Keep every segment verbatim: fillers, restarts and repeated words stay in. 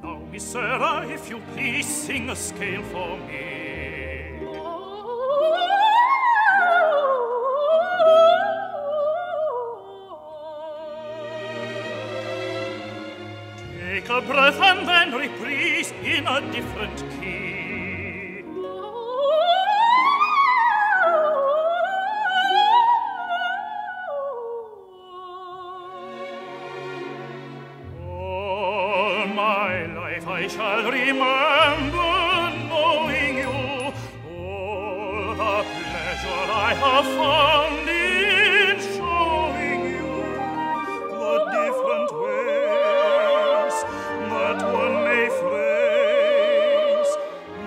Now, Misera, if you please, sing a scale for me. Take a breath and then reprise in a different key. I shall remember knowing you, all the pleasure I have found in showing you the different ways that one may phrase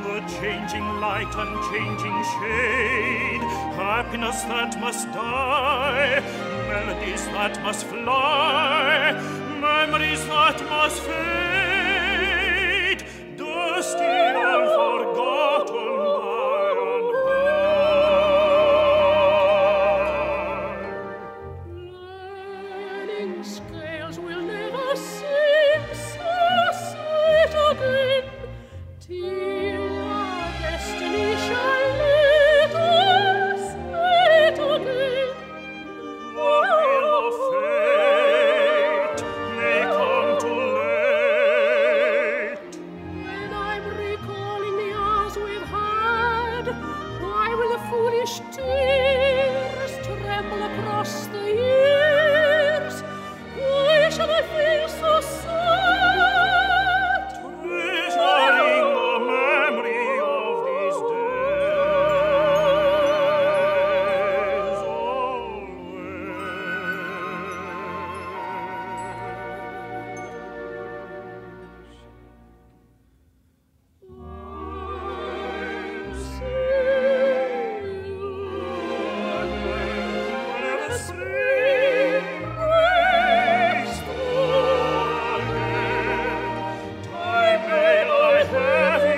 the changing light and changing shade, happiness that must die, melodies that must fly, memories that must fade. Tears tremble across the years. Why should I feel so sad? Treasuring the memory of these days always. I'm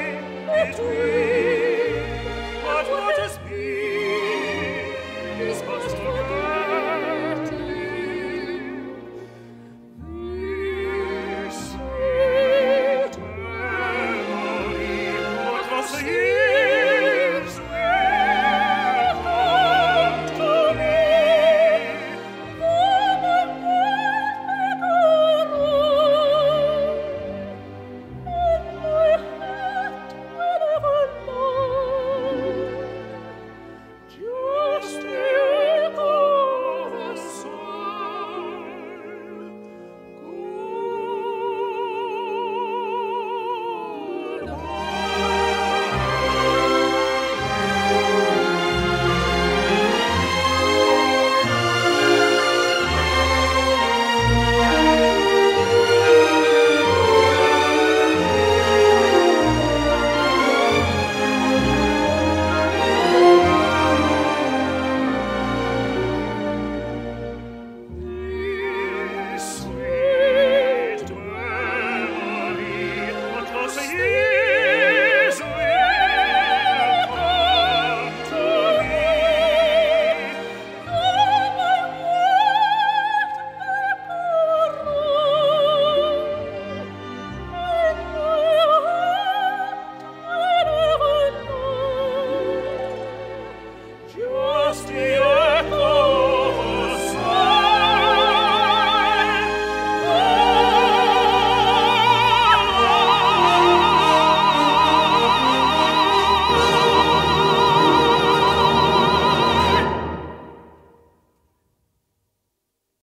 you